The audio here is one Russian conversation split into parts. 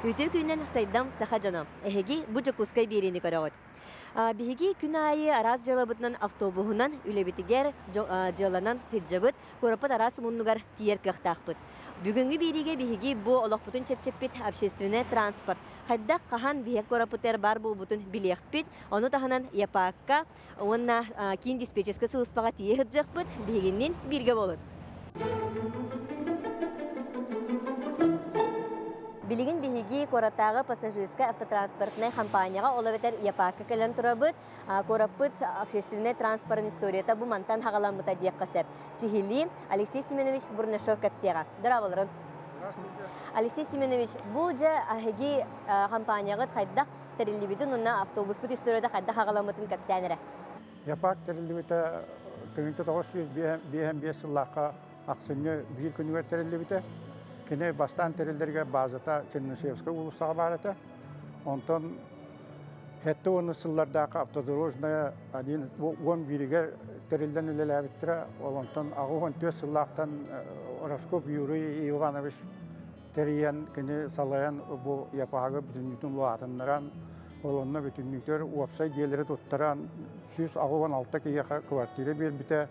Үйті күнен сайдам саха жанам. Эхеги бұжы көскай берені қарағыд. Бігеге күн айы араз жалабытынан автобуғынан үлебетігер жаланан хиджабыд, көрапыт араз мұннығар тиер кіқтақпыд. Бүгінгі береге бігеге бұл олақпытын чеп-чеппет общественне транспорт. Қаддақ қахан бігек көрапытер бар бұл бұтын білеқпет, оны тағынан япааққа, онына кейін диспетческісі ұспаға тие хиджақпыд, бігегеннен берге болуд. Билигин биһиги кораттагы пассажирская автотранспортная компанияга олабетер япакка келен турабыт, корапыт общественный транспорт историята бу мантан хагаламыта диек касеп. Сихили Алексей Семенович Бурнашов капсега. Дравалрын. Алексей Семенович, бу же ахиги компанияга хайдак терилибитин уна автобус пут историята хайдак хагаламытын капсянере. Япак терилибита кенте тогосыз биһем бесыллакка аксынны бир күнгө терилибита. Кине бастан терилдерге базата Чернышевская улусаға барыта. Онтон хетті оны сыллардағы автодорожная 11-ге терилден үлеләбіттіра. Олонтон ағуғын төс сыллақтан Рожков Юрий Иванович териян кине салаян бұл япағы бүтінліктің луатынныран. Олонна бүтінліктер уапсай делері тұттыран. Сүйіс ағуғын алты кейеқа квартиры бербіте.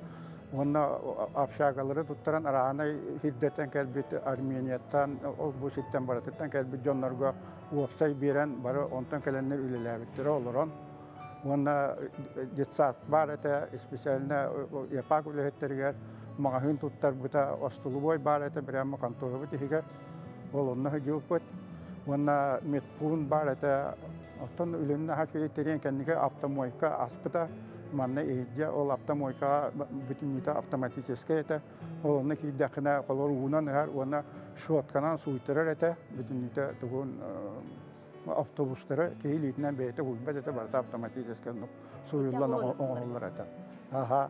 Онна общагалары туттаран арағанай хиддеттен кәлбет Арменияттан, ол бұл сеттен баратыттан кәлбет жонларға уапсай берен бары онтан кәленнер үлеләбеттері олырын. Онна детсат бар әті, специаліне япақ үлееттерігер, мағахын туттар бұта остылы бой бар әті, бірәмі конторы бұт ехігер, ол онна жүк бұт. Онна медпуын бар әті, оттан үлеміне хашвелеттерен кәндігі автомойка аспыта. Манна идея ол автомойка бүтүнүтө автоматическая это олны кидакына колор унан ар уна шотканан суйтерер это бүтүнүтө тугун автобустары кейлитнен бете уйбат это бар автоматическая суйуллана оңолор это аха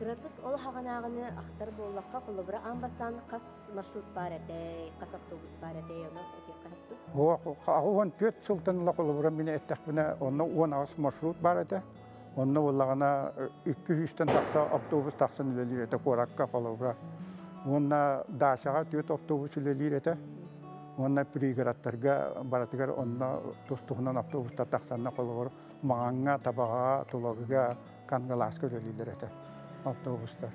дратык ол хаганагыны актар боллакка кулубра амбастан кас маршрут бар эте кас автобус бар эте яна кетту оо агын төт сылтанла кулубра мине эттакбына онна 10 ас маршрут бар эте. Он на 200 автобус таксан лилир это коракка половра. Он на дашага тют автобус лилир это. Он на пригородтерга баратгар он на тостухнан автобус таксан на половра. Манга табага тулага кангаласка лилир это автобустар.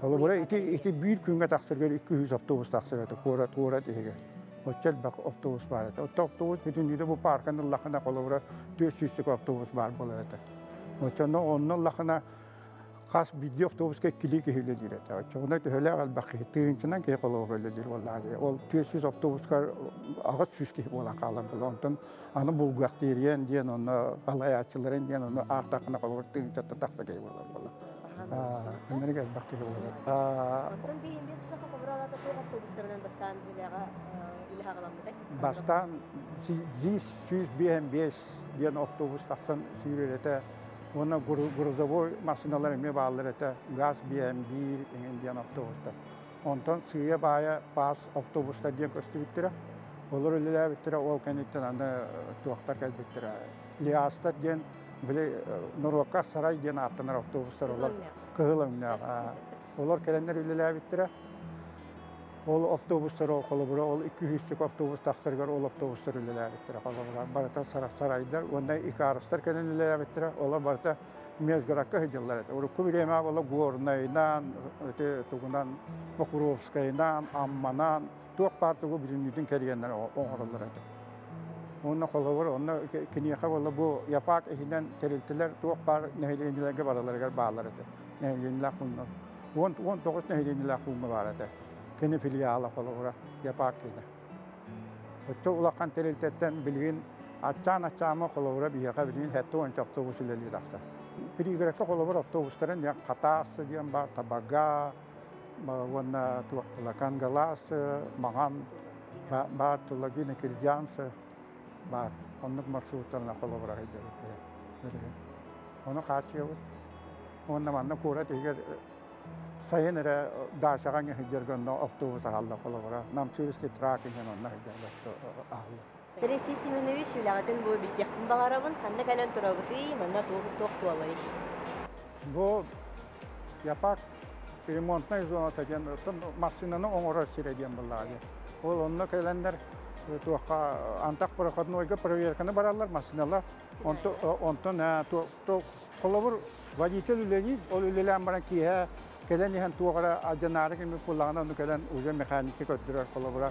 Половра эти бир күнгө таксырга 200 автобус таксыр это корат эге. Отчет бак автобус бар это. От автобус бүтүн дүйдө бу парканын лахына колобра 400 автобус бар болот это. Отчено онун лахына кас бир автобуска килик эле дирет. Отчено төлөк албакы тыгынчынан кей колобра эле дир валлаги. Ол 400 автобуска агыс сүзке болан калган болонтон аны булгак терген ден аны алаячыларын ден аны актакына колобра тыгынча такта кей болот. Эмнеге албакы болот. Оттон беймесин кабыралата автобустардан бастан билега бастан 100-105 ден автобус тақсан сүйрер ете, оны грузовой машиналар еме бағалар ете, газ БМ-1 ден автобуста. Онтан сүйе бағая пас автобуста ден көсті біттірі, олар үлілі біттірі, ол кәнеттен аны туақтар кәл біттірі. Лиаста ден, біле Нұрваққа сарай ден аттанар автобустар олар кығылым неға. Олар кәленер үлілі біттірі. Ол автобустар ол қолыбыра, ол 200-тік автобус тақтырғар, ол автобустар үлеләбеттірі қолыбыра. Барыта сарайдар, ондай екі арыстар кәнен үлеләбеттірі, олар барыта мезгіраққа хедиллар әді. Орыққы біреме ола Горнайнан, тұғынан Покровскайнан, Амманан, туақ партығы бүтіндідің кәргендер оңырылар әді. Онына қолыбыра, онына кенеқа ола бұл япақ әхінен тәрілтілер, туақ бар нәйленілерге бараларға бағалар әді. Нәйленілер құлмы. 19 нәйленілер құлмы бар әді. Кені филиалы қолығыра япақ кені. Өтті ұлақан тәрелтеттен білген атчан-атчамы қолығыра бияға білген әтті онша автобус үлелі дақса. Бірігіректі қолығыр автобустарын қатасы дейін бар, табага, қангаласы, маған бар, тұлағын келдіянсы бар. Оның маршруттарына қолығыра қайдырып. Оны қатшы еуір. Оның маңына көрәт егер Сайын әрі дашаған еңіздерген автобус ағалда қолығыра. Намсүйріске тұрақынен онына еңіздерген ағалда. Алексей Семенович, үләғатын бұл бісектің бағарабын қанды кәлін тұрабыты емінді тоқ болай. Бұл япақ ремонтна изонатаген, машинаның оңыры сиреген бұллағы. Ол онына кәлендер антак проходной проверка на бараллар машиналар. Онтон то коловур водителюлери олюлерам баракия келенин тугара аджанарыкми куллана нукелен уже механики көтүрөр коловура.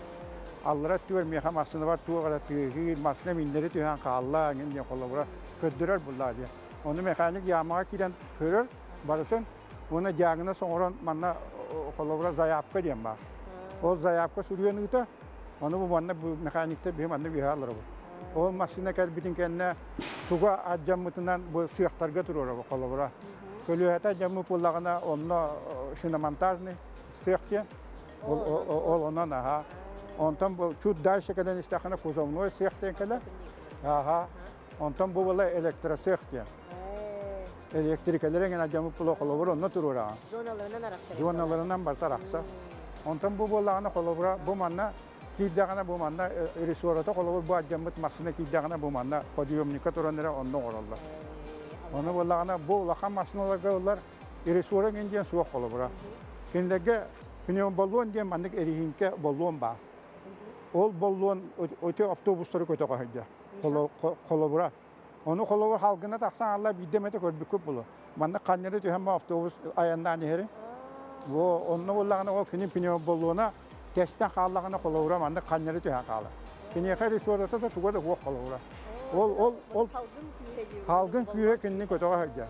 Аллар түр меха машина бар тугара түр машина миндери түган калла ген коловура көтүрөр буллады. Оны механик ямага кирен көрөр барытын оны жагына соңрон манна коловура заябка дем бар. О заябка сүрүнүтө Оно бу манна бу механикте бе манна биһаллар бу. О машина кел бидинкенне туга аджаммытынан бу сыяктарга турора бу колобура. Көлөһәтә җәммү пуллагына онно шина монтажны сыякты. Ол оннан аһа. Онтан бу чуд дальше кедән истәхана кузовной сыяктен кела. Аһа. Онтан бу була электросыякты. Электрикаләрен аҗаммы пулла колобура онно турора. Зоналарынан бартаракса. Онтан бу буллагына колобура бу манна Киддагана буманда рестората колобур бу аджаммыт машина киддагана буманда подъемника туранера ондан ораллар. Оны боллагана бу лаха машиналарга олар ресторан генден суа колобура. Кинлеге пневм баллон дем андык эрихинке баллон ба. Ол баллон өтө автобустары көтө кайда. Колобура. Оны колобур халгына таксан алла бидемете көрбүккө боло. Манда каннери төһөм автобус аяндан хери. Во онны боллагана ол кинин пневм баллона Кестен халлағына қолауыра, маңда қаннері түйен қалы. Кенекәрі сөресі де түгеді оқ қолауыра. Ол халғын күйе кенінің көтіға өйде.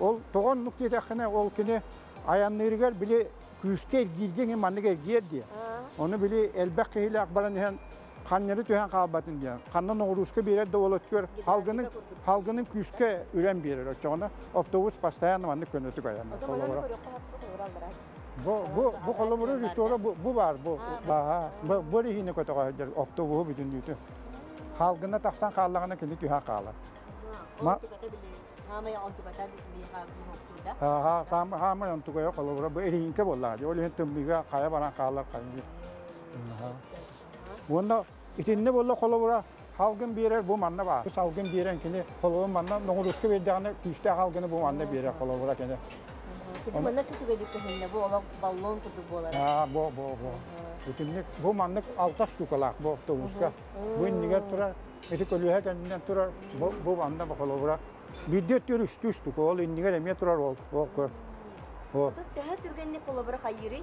Ол тоған нүктеді әқіне ол кені аянлығыр біле күйістер келгенің маңды келгерді. Оны біле әлбәқ кейілі ақбарын дейін қаннері түйен қалбатын дейін. Қаннан оғырусқа береді ол өткөр халғының күйістке үрен берер. Автобус бастаяны маңды көнеті көйені. Бу колобура ресторан бу бар бу. Аха. Бу рихине көтөгө жер автобус бүтүн дүтү. Халгына таксан халлагына кини түһө кала. Ма хамай антубата биха бухтурда. Аха, сам хамай антуга колобура бу рихинке боллады. Ол хеттим бига кая баран калар кайны. Аха. Бунда итинне болла колобура халгын берер бу манна бар. Салгын берен кини колобун манна ноңуруске бердигана күчтө халгыны бу манна берер колобура кини. Потому что наши сюжеты кухонные, бо баллон куда было. А, бо. Потому что бо маннек алта штукалак, бо автобуска. Бо индикатора, эти колюхе кандидатора, бо манна бахаловра. Бидет юрис тустука, ол индикатор метра ролл, вокер. Тут пять тургенные коловра хайри,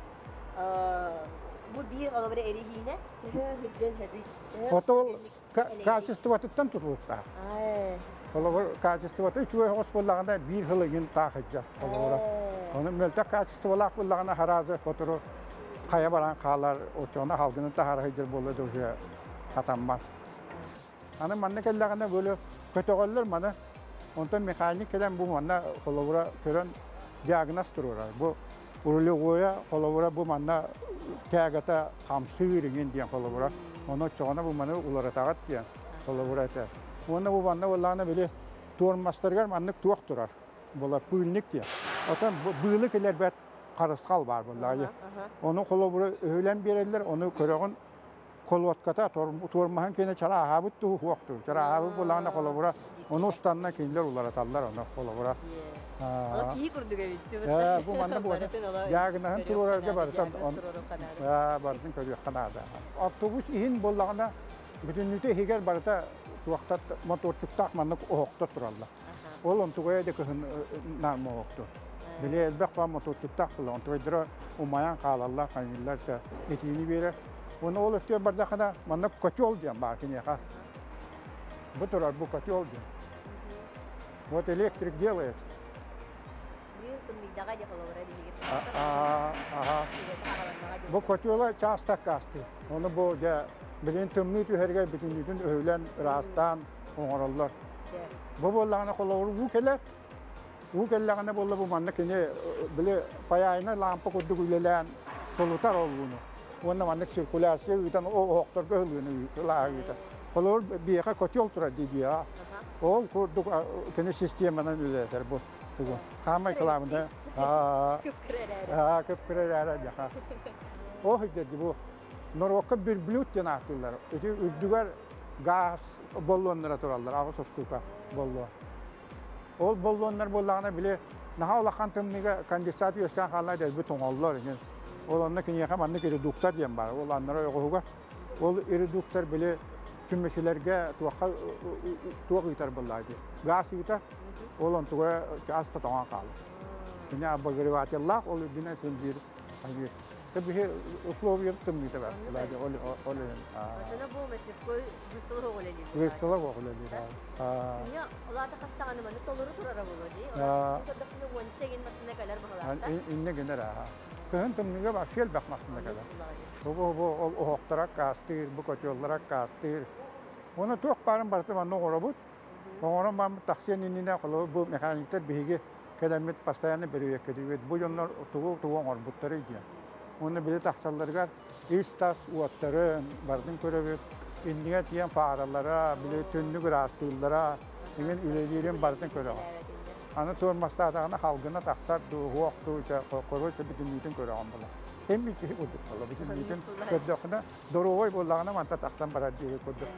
бо бир коловра эрихине, хиджен хиджи. Потом качество тут тантурутка. Коловра качество тут чуе господлагана бир хлебин тахиджа коловра. Onun mültə kaçıstvalar qullarına harazı götürür. Qaya baran qalar oçona halqının da haraydır boladı oca qatanmaz. Ana manna kellagana böyle kötəgəllər mana ondan mexanik gələn bu manna qolovura görən diaqnoz durur. Bu urologiya qolovura bu manna təqata hamsı verin deyə qolovura. Ona çoğana bu manna ulara taqat deyə qolovura etə. Ona bu manna vallahi belə tormastırğar manna tuaq durar. Bola pülnik deyə. Atan bığlı kelebet karısqal var bunlar. Onu kolobura öğlen verirler, onu körüğün kolvatkata tormağın kene çara ahabıttı huoktur. Çara ahabı bulağına kolobura, onu ustanına kendiler ularatallar ona kolobura. Ona piyi kurduk evitti. Bu manda bu arada. Yağınağın turorarga barıtan. Barıtın körüğükkana da. Avtobus ihin bulağına bütünlükte heger barıta motorçuktak manlık oğukta turarlar. Oğlum tuğaya dekıhın narma oğuktur. Bile elbək var motosiktak bula, onu tuğaydırı umayan qalarlar, qaynırlarsa etini verir. Onu oğlu istiyor bardağına, bana kötü ol diyem bari neyha. Bu turar, bu kötü ol diyem. Вот elektrik делает. Bu kötü ola çasta kastı. Onu bu, bilin tümlütü hergey bütünlütün öğlen, rahattan onarırlar. Bu bollağına kolağır bu keller. Bu kellerine bolla bu manna kene bile payayına lampa koyduk üyelen solutar olduğunu. Onunla manna sirkülasyon üyeten o oğuklar göğülüğünü üyeten. Kolağır bir yaka kötü oltura dedi ya. Oğul kurduk kene sistemden üyeler bu. Hamay kılavında. Köpküreler. O hücredi bu. Norvaka bir blüt yanahtılar. Öte ürdügar gaz. Bollonlara turarlar, ağız ostuka bollu. Ol bollonlar bollağına bile naha olaqan tümniga kondensatı öskan xalaydır, bu toğallar. Ol onunla küneyxem anlık edildukta diyen bari, ol anlara yoğuğa ол иредуктор биле күммешелерге туаққа туақитар боллайды. Гасита олон туа аста тоңа қалы. Дүня багривати Аллах ол дүня сөндір. Ай Тебе условия там не товар. Он билет ахсалларга истас уаттарын бардым көрөбүт. Индиге тиен фаараллара, билет түннүк растылдара, мен үлелерин бардым көрөм. Аны тормаста атагына халгына тактар дуктууча корочу бүтүнүтүн көрөм була. Эми ки удук була бүтүнүтүн көдөгүнө дорой болгана манта тактан барат деп көрдүк.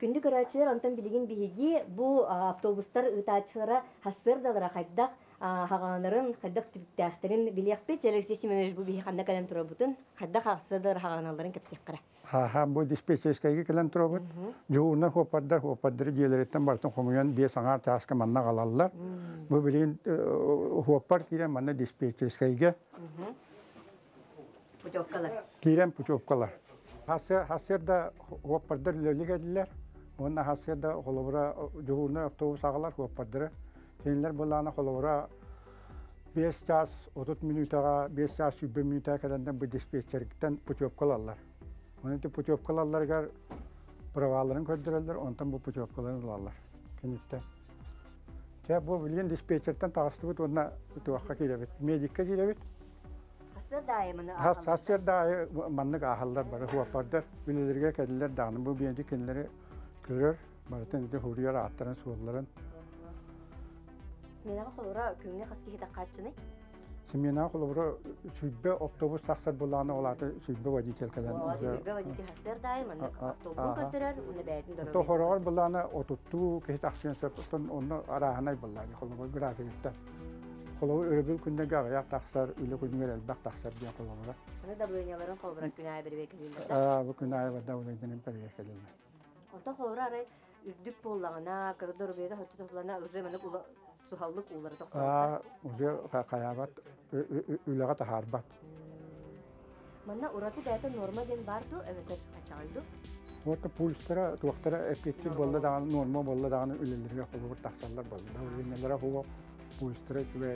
Күнді көрәтшілер онтан білген бейге бұл автобустар ұтатшылары хасырдалыра қайдақ хағанарын, қайдақ түріктәқтерін білек бет. Әлерсе Семенович бұл бейге қанда кәлем тұра бұтын, қайдақ хасырдалыра хағаналарын көпсек қыра. Бұл диспетчерскайге кәлем тұра бұт. Жоғына хопаддар желереттен бартын қомуян 5 аңар тасқа манна қалалылар. Бұл білген хопар керен манна диспетчерскайге керен путевкалар. Хасырда хопардар лөлік әділер. Онна хасыда холобра жуурна автобус агалар хоппадыры. Кенлер булана холобра 5 час 30 минутага, 5 час 7 минутага каденден бу диспетчерден путёвкалалар. Онда путёвкалаларга праваларын көрдүрөлөр, онтан бу путёвкаларын алалар. Кенитте. Же бу билген диспетчерден тагыстыгы онна утуакка келебет, медикке келебет. Хасырда мандык ахаллар бар хоппадыр. Билерге кедилер дагын бу бенди кенлери көрөр, бартын да хурияр аттарын суалларын. Семена холора күнүнө каскеге да катчыны. Семена холора сүбө автобус таксар болгону аларды сүбө водительден. Сүбө водитель хасер дайым автобус көтөрөр, уну баатын дөрөр. Тохорор болгону отутту, кет акчын сөптөн уну араханай болгону холора графикте. Холора өрөбүл күндө гаяк таксар, үлө күнүгөр албак таксар деген холора. Аны да буйняларын холора күнай бир бекилдер. Бу күнай бада улайдын перекелдер. Ата холорары үрдүк боллагана, коридор беде хөттөплана уже мен сухаллык улары 90. Уже каябат үлөгө тахарбат. Мана ураты дайта норма ден барту, эвет аталды. Орто пульстара, токтора эффектив болду дагы норма болду дагы үлөлөргө колгор такталар болду. Дагы бу пульстара түбө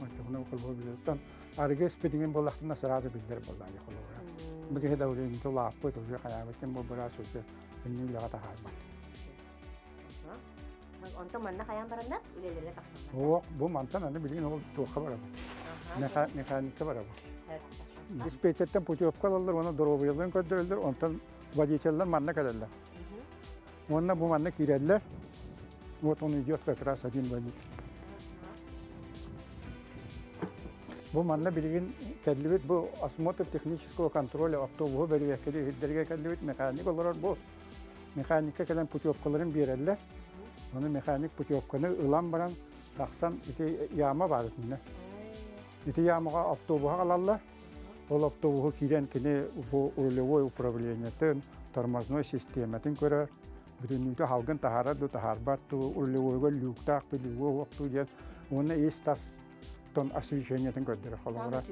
ачыгына колгор билеттен аргес педиген боллактына сырады билдер болган колгор. Бигеде дагы интолап пот уже каябаттын бу барасусе. Инде лага тахарбат. Онтан манна каян баранда үлелерге таксанбат. Ок, бу мантан аны билген ол тоққа барабы. Механикке барабы. Диспетчерден путёвкалалар, оны дорбойларын көтөрөлдөр, онтан водительдер манна калалар. Онна бу манна кирелер. Вот он идёт как раз один водитель. Бу манна билген кәдилбет, бу осмотр технического контроля автобусы бербекке хиддерге кәдилбет механик олар бу. Механикке кәлән путёвкаларын берәлләр. Аны механик путёвканы ылан баран тақсан ите яма бар итне. Ите ямага автобуга алаллар. Ол автобуга кирен кине рулевой управлениятын, тормозной систематын көрә. Бүтүнүтө халгын тахара ду тахарбатту рулевойга люктак төлүгө октуя. Оны эстас тон асыжениятын көрдүр халгыра.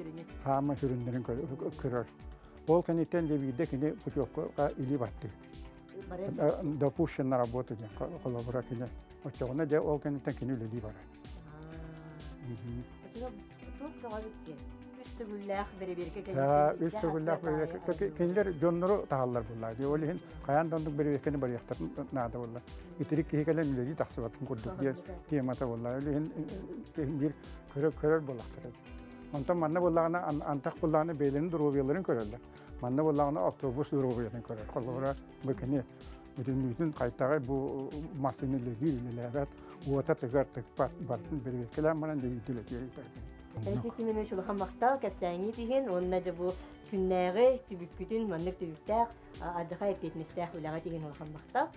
Хама хүрүндүн көрөр. Ол кенеттен де бирде кине путёвкага или батты. Допущена работа коллаборакине. Очевидно, где органы так и не либеры. Üstügüllük bereket. Tabii kendiler canları tahallar bulurlar. Diye olayın kayandan da bereketini bereket nada bulurlar. İtirik ki hikayeler müleyi tahsilatın kurduk diye kıyamata bulurlar. Olayın bir körör bulurlar. Ondan manna bulurlarına antak bulurlarına beylerin duruyorların körörler. Манна болланы автобус дөрөгөйдөн көрөр. Колора мекени бүтүнүн кайтагы бу машинелер дилелерат, уата тегартык бартын бербеккелер менен дилелер керек. Элсиси менен ушул хамакта капсайны деген, онда же бу күннөгө түбүткүн маннык түбүктөр, ажыга эпетместер улага деген ул хамакта.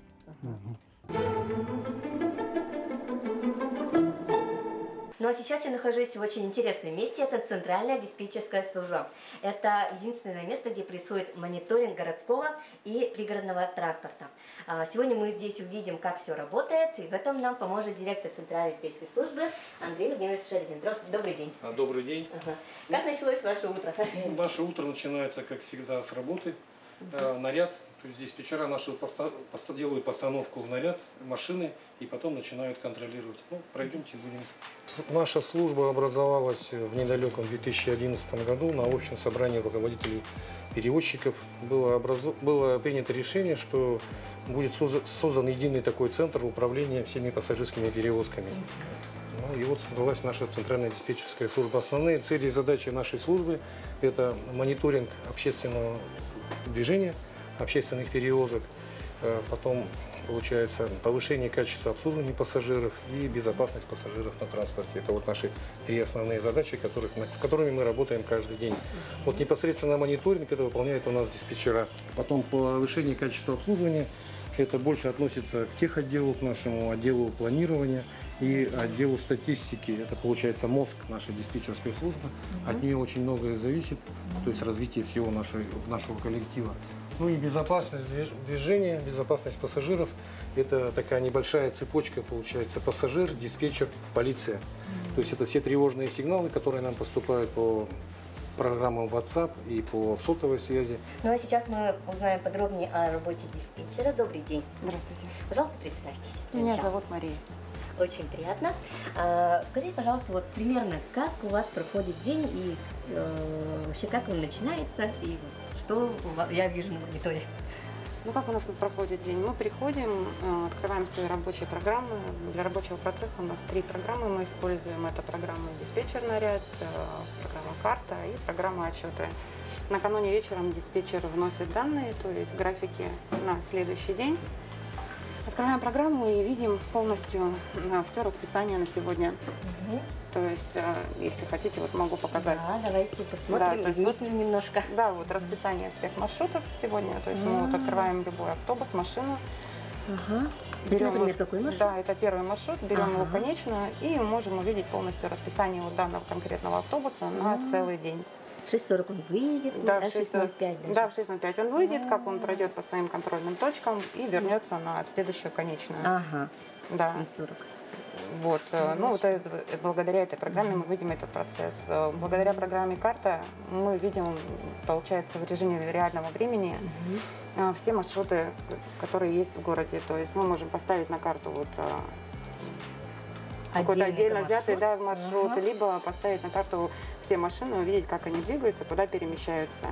Сиз Ну а сейчас я нахожусь в очень интересном месте, это Центральная диспетчерская служба. Это единственное место, где происходит мониторинг городского и пригородного транспорта. Сегодня мы здесь увидим, как все работает, и в этом нам поможет директор Центральной диспетчерской службы Андрей Владимирович Шелегин. Добрый день. Добрый день. Ага. Как началось ваше утро? Ну, наше утро начинается, как всегда, с работы. Наряд. То есть диспетчера наши делают постановку в наряд машины и потом начинают контролировать. Ну, пройдемте, будем. Наша служба образовалась в недалеком 2011 году на общем собрании руководителей перевозчиков. Было принято решение, что будет создан единый такой центр управления всеми пассажирскими перевозками. И вот создалась наша Центральная диспетчерская служба. Основные цели и задачи нашей службы – это мониторинг общественного движения, общественных перевозок, потом, получается, повышение качества обслуживания пассажиров и безопасность пассажиров на транспорте. Это вот наши три основные задачи, с которыми мы работаем каждый день. Вот непосредственно мониторинг это выполняет у нас диспетчера. Потом повышение качества обслуживания, это больше относится к техотделу, к нашему отделу планирования и отделу статистики. Это, получается, мозг нашей диспетчерской службы. От нее очень многое зависит, то есть развитие всего нашего коллектива. Ну и безопасность движения, безопасность пассажиров – это такая небольшая цепочка, получается, пассажир, диспетчер, полиция. То есть это все тревожные сигналы, которые нам поступают по программам WhatsApp и по сотовой связи. Ну а сейчас мы узнаем подробнее о работе диспетчера. Добрый день. Здравствуйте. Пожалуйста, представьтесь. Меня зовут Мария. Очень приятно. Скажите, пожалуйста, вот примерно, как у вас проходит день и вообще как он начинается и что я вижу на мониторе? Ну, как у нас проходит день? Мы приходим, открываем свои рабочие программы. Для рабочего процесса у нас три программы мы используем. Это программа «Диспетчер наряд», программа «Карта» и программа «Отчеты». Накануне вечером диспетчер вносит данные, то есть графики на следующий день. Открываем программу и видим полностью все расписание на сегодня. То есть, если хотите, вот могу показать. Да, давайте посмотрим, вникнем немножко. Да, вот расписание всех маршрутов сегодня. То есть мы вот открываем любой автобус, машину. Берем, например, какой маршрут? Да, это первый маршрут, берем его конечно и можем увидеть полностью расписание вот данного конкретного автобуса на целый день. В 6:40 он выйдет, да, в 6:05. Да, в 6:05 он выйдет, как он пройдет по своим контрольным точкам и вернется на следующую конечную. Ага, да. 7:40. Вот, ну вот благодаря этой программе мы видим этот процесс. Благодаря программе «Карта» мы видим, получается, в режиме реального времени все маршруты, которые есть в городе. То есть мы можем поставить на карту вот какой-то отдельно взятый маршрут, либо поставить на карту все машины, увидеть, как они двигаются, куда перемещаются.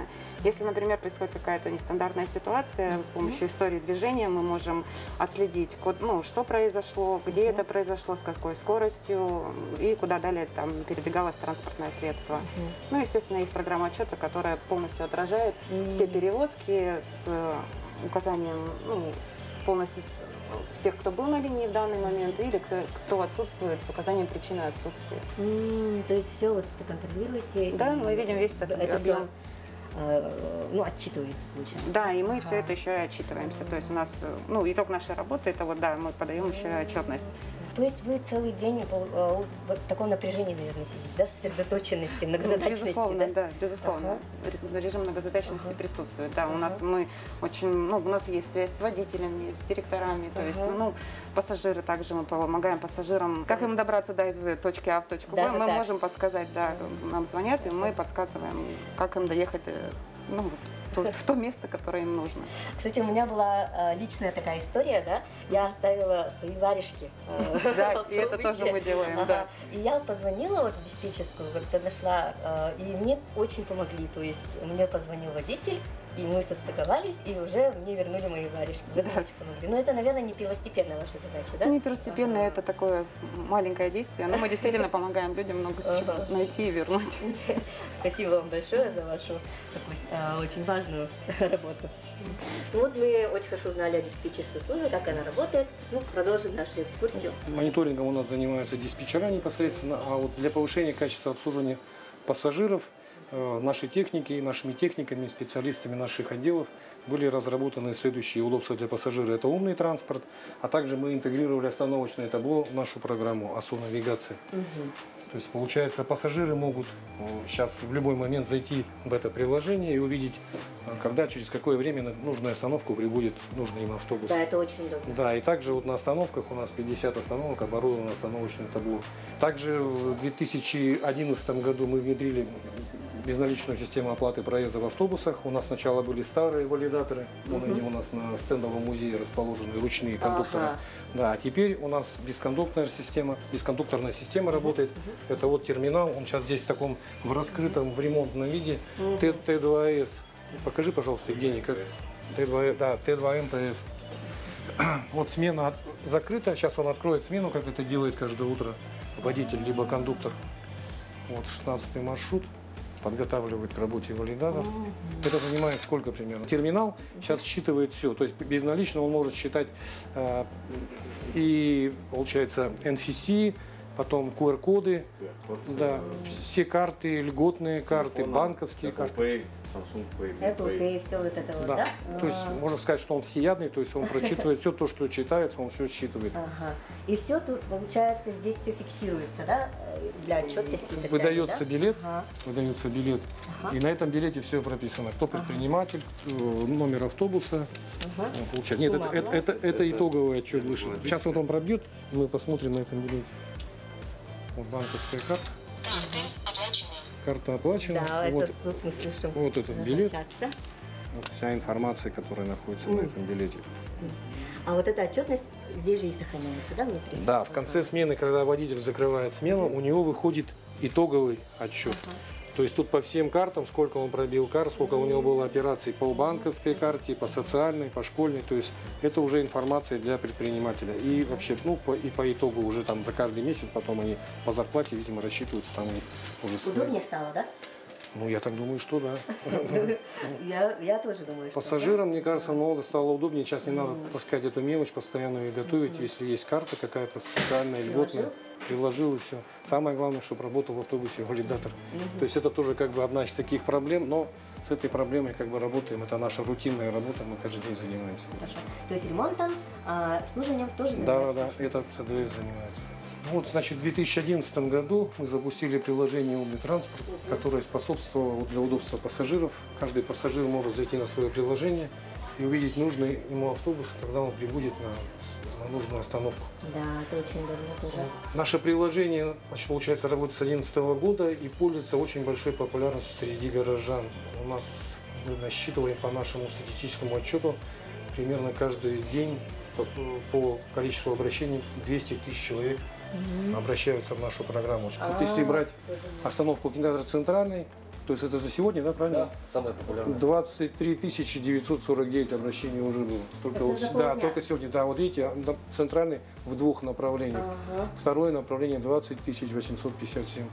Если, например, происходит какая-то нестандартная ситуация, с помощью истории движения мы можем отследить, ну, что произошло, где это произошло, с какой скоростью и куда далее там передвигалось транспортное средство. Ну, естественно, есть программа отчета, которая полностью отражает все перевозки с указанием полностью всех, кто был на линии в данный момент, или кто отсутствует, с указанием причины отсутствия. То есть все вот это контролируете? Да, мы видим весь этот объем. Ну, отчитывается, получается. Да, и мы все это еще и отчитываемся. То есть у нас, ну, итог нашей работы, это вот, да, мы подаем еще отчетность. То есть вы целый день в таком напряжении, наверное, сидите, да, сосредоточенности, многозадачности? Ну, безусловно, да, безусловно. Режим многозадачности присутствует. Да, у нас мы очень, ну, у нас есть связь с водителями, с директорами, то есть, ну, пассажиры также, мы помогаем пассажирам, как им добраться, да, из точки А в точку Б, мы можем подсказать, да, нам звонят, и мы подсказываем, как им доехать, ну, в то место, которое им нужно. Кстати, у меня была личная такая история, да, я оставила свои варежки. Да, и это тоже мы делаем, да. И я позвонила вот в диспетчерскую, когда дошла, и мне очень помогли, то есть мне позвонил водитель, и мы состыковались, и уже мне вернули мои варежки. Но это, наверное, не первостепенная ваша задача, да? Не первостепенная, это такое маленькое действие, но мы действительно помогаем людям много чего найти и вернуть. Спасибо вам большое за вашу очень важную работу. Вот мы очень хорошо узнали о диспетчерской службе, как она работает. Ну, продолжим нашу экскурсию. Мониторингом у нас занимаются диспетчера непосредственно, а вот для повышения качества обслуживания пассажиров наши техники, нашими техниками, специалистами наших отделов были разработаны следующие удобства для пассажира. Это умный транспорт, а также мы интегрировали остановочное табло в нашу программу АСУ-навигации. То есть, получается, пассажиры могут сейчас в любой момент зайти в это приложение и увидеть, когда, через какое время на нужную остановку прибудет нужный им автобус. Да, это очень удобно. Да, и также вот на остановках у нас 50 остановок оборудовано остановочное табло. Также в 2011 году мы внедрили безналичную систему оплаты проезда в автобусах. У нас сначала были старые валидаторы, они у нас на стендовом музее расположены, ручные кондукторы. Ага. Да, а теперь у нас бескондукторная система работает. Это вот терминал, он сейчас здесь в таком в раскрытом, в ремонтном виде. Т2С. Покажи, пожалуйста, Евгений, как Т2, да, Т2МТС. Вот смена закрыта, сейчас он откроет смену, как это делает каждое утро водитель либо кондуктор. Вот 16-й маршрут. Подготавливает к работе валидатор. Это занимает сколько примерно? Терминал сейчас считывает все. То есть безналично он может считать и, получается, NFC, потом QR-коды, да, все карты, льготные карты, банковские карты. Samsung Pay, Apple Pay, все вот это вот, да? То есть можно сказать, что он всеядный, то есть он прочитывает все то, что читается, он все считывает. Ага. И все тут, получается, здесь все фиксируется, да, для четкости? Выдается билет, и на этом билете все прописано. Кто предприниматель, номер автобуса. Получается. Нет, это итоговый отчет вышел. Сейчас вот он пробьет, мы посмотрим на этом билете. Вот банковская карта. Карта оплачена. Да, вот этот звук мы слышим. Вот этот билет. Часто. Вот вся информация, которая находится на этом билете. А вот эта отчетность здесь же и сохраняется, да, внутри? Да, в конце смены, когда водитель закрывает смену, у него выходит итоговый отчет. То есть тут по всем картам, сколько он пробил карт, сколько у него было операций по банковской карте, по социальной, по школьной. То есть это уже информация для предпринимателя. И вообще, ну, по итогу уже там за каждый месяц потом они по зарплате, видимо, рассчитываются там уже. Удобнее стало, да? Ну, я так думаю, что да. Я тоже думаю, что пассажирам, мне кажется, много стало удобнее. Сейчас не надо таскать эту мелочь, постоянно ее готовить. Если есть карта какая-то социальная, льготная, приложил и все. Самое главное, чтобы работал в автобусе валидатор. То есть это тоже как бы одна из таких проблем, но с этой проблемой как бы работаем. Это наша рутинная работа, мы каждый день занимаемся. Хорошо. То есть ремонтом, обслуживанием тоже занимается? Да, да, это ЦДС занимается. Вот, значит, в 2011 году мы запустили приложение «Умный транспорт», которое способствовало для удобства пассажиров. Каждый пассажир может зайти на свое приложение и увидеть нужный ему автобус, когда он прибудет на нужную остановку. Да, это очень удобно тоже. Наше приложение, значит, получается, работает с 2011 года и пользуется очень большой популярностью среди горожан. У нас мы насчитываем по нашему статистическому отчету примерно каждый день по количеству обращений 200 тысяч человек обращаются в нашу программу. Вот если брать остановку кинотеатра «Центральный», то есть это за сегодня, да, правильно? Да, самое популярное. 23 949 обращений уже было. Только, вот, да, только сегодня. Да, вот видите, «Центральный» в двух направлениях. Второе направление 20 857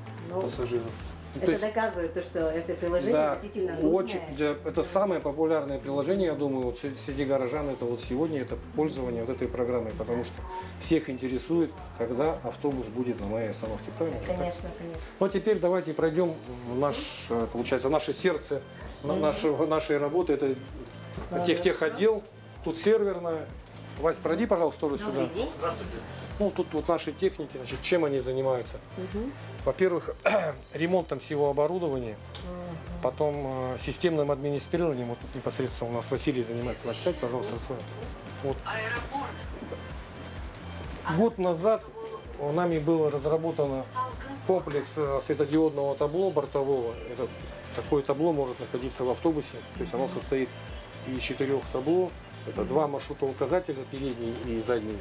пассажиров. Это есть, доказывает то, что это приложение, да, действительно нужное. Да, это самое популярное приложение, я думаю, вот среди горожан это вот сегодня, это пользование вот этой программой, потому что всех интересует, когда автобус будет на моей остановке. Правильно? Конечно, конечно. Но теперь давайте пройдем в наш, получается, наше сердце нашей работы, это техотдел, тут серверная. Вась, пройди, пожалуйста, тоже сюда. День. Здравствуйте. Ну, тут вот наши техники, значит, чем они занимаются? Во-первых, ремонтом всего оборудования, потом системным администрированием. Вот непосредственно у нас Василий занимается. Вась, сядь, пожалуйста, свой. Вот. Год назад нами было разработано комплекс светодиодного табло бортового. Это такое табло может находиться в автобусе. То есть оно состоит из 4 табло. Это два маршрутоуказателя, передний и задний.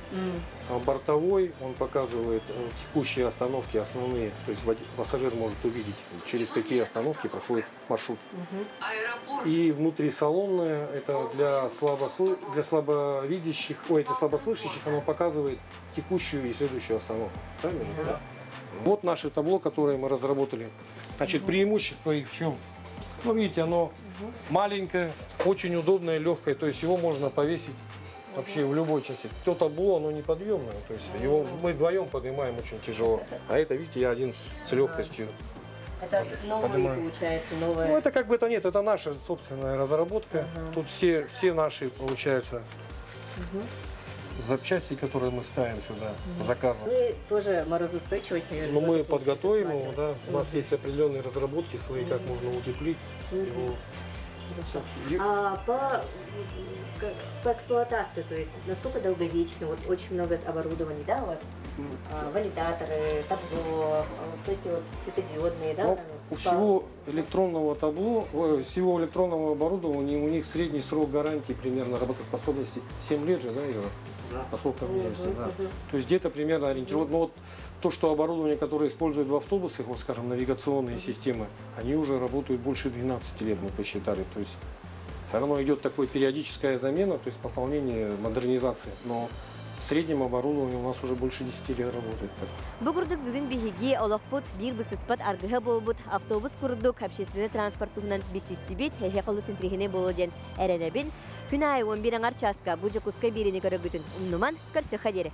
А бортовой, он показывает текущие остановки основные. То есть пассажир может увидеть, через какие остановки проходит маршрут. И внутрисалонное, это для слабослышащих, оно показывает текущую и следующую остановку. Правильно же? Да. Вот наше табло, которое мы разработали. Значит, преимущество их в чем? Ну, видите, оно маленькое, очень удобное, легкое, то есть его можно повесить вообще в любой части. То табло, оно неподъемное, то есть его мы вдвоем поднимаем очень тяжело. А это, видите, я один с легкостью. Это новое, получается, новое. Ну, это как бы это нет, это наша собственная разработка. Тут все наши, получается, запчасти, которые мы ставим сюда, заказываем. Ну, тоже морозоустойчивость, наверное. Но мы подготовим его, да. У нас есть определенные разработки свои, как можно утеплить его. А по эксплуатации, то есть насколько долговечно, вот очень много оборудований, да, у вас валидаторы, табло, вот эти вот светодиодные, да? Ну, у всего электронного табло, всего электронного оборудования у них средний срок гарантии примерно работоспособности 7 лет же, да, Ира? Да. Поскольку меняется, да. То есть где-то примерно ориентировано. Но вот то, что оборудование, которое используют в автобусах, вот, скажем, навигационные системы, они уже работают больше 12 лет, мы посчитали. То есть все равно идет такая периодическая замена, то есть пополнение, модернизация. Но в среднем оборудование у нас уже больше 10 лет работает. Бүгүрдүк бүгүн биһиги олохпут бирбысыспат ардыга болбут автобус курдук общественный транспорт тугунан бисистибит хехалысын трихине болоден эренебин күнай 11-ңар часка буджакуска бирине көрөгүтүн умнуман көрсө хадери.